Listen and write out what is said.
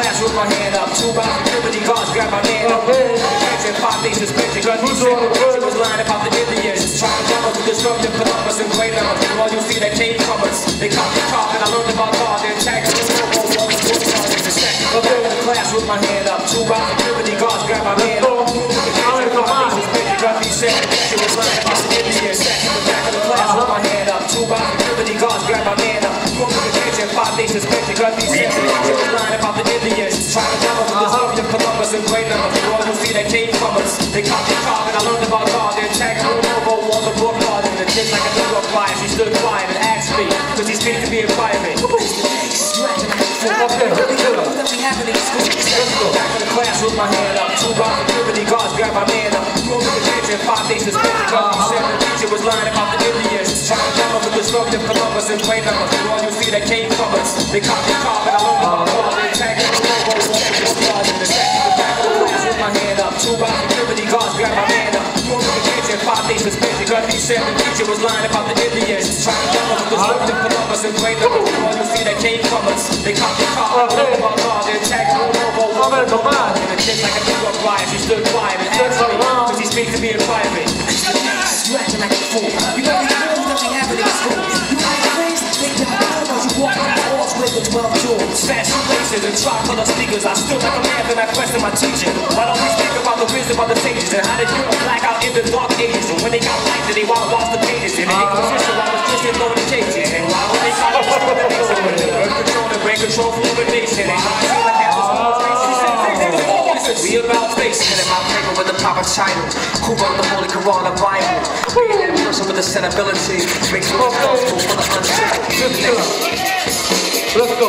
class with my hand up. 2 pounds of liberty guards grab my man up. Tracks and 5 days suspension. Guns who's on the road? Was lying about the Indians. Trying to double to disrupt the Columbus and Great Numbers. While you see that came from us, they caught the cop, and I learned about God. Their tactics. I'm in the class with my hand up. 2 pounds of liberty guards grab my man up. Tracks and 5 days suspension. Guns who's on the road? Was lying about the Indians. Back in the class with my hand up. 2 pounds of liberty guards grab my man up. 5 days suspension. Guns who's lying about the Indians. Trying to double to disrupt the Columbus and Great Numbers. While you see that came from us, they caught the cop, and I learned about God. Their tactics. Like a little quiet, she stood quiet and asked me, cause he's paid to be a private. What is the next? You acting like a fool. What we have in school? Let's go. Back in the class with my hand up. 2 pounds of liberty guards grab my man up. Moving the tension, 5 days suspended. Cause the teacher was lying about the Indians. Trying to double the destructive Columbus and Great Numbers. The all you see that came from us. They caught the cop, and I learned about the law. They attacked the robots, the technical stars in the back. Back in the class with my hand up. 2 pounds of liberty guards grab my man up. Moving the tension, 5 days suspended. Cause he said the teacher was lying about the Indians. Trying to double the destructive Columbus and Great Numbers. The all you see that came from us. They caught the cop, and I learned about the law. They attacked the robots, the technical. And the kid like a little quiet, she stood quiet and asked me, cause he's paid to be a private. You acting like a fool. You got these girls that they have in school. You got the face, they got the girls. You walk on the walls with the 12 jewels. Fashion laces and tricolor sneakers. I stood like a man and I questioned my teacher. Why don't we speak about the wisdom of the sages and how did Europe black out in the dark ages? And when they got light, then they walked off the pages. And they consisted while I was just in notification. And why would they call us for the next one? Earth control and brain control for illumination. And I feel like that was all crazy. We about face, and in my paper with the proper title, who wrote the Holy Quran, the Bible. Being that person with the sensibility makes me responsible for the unstable. Let's go.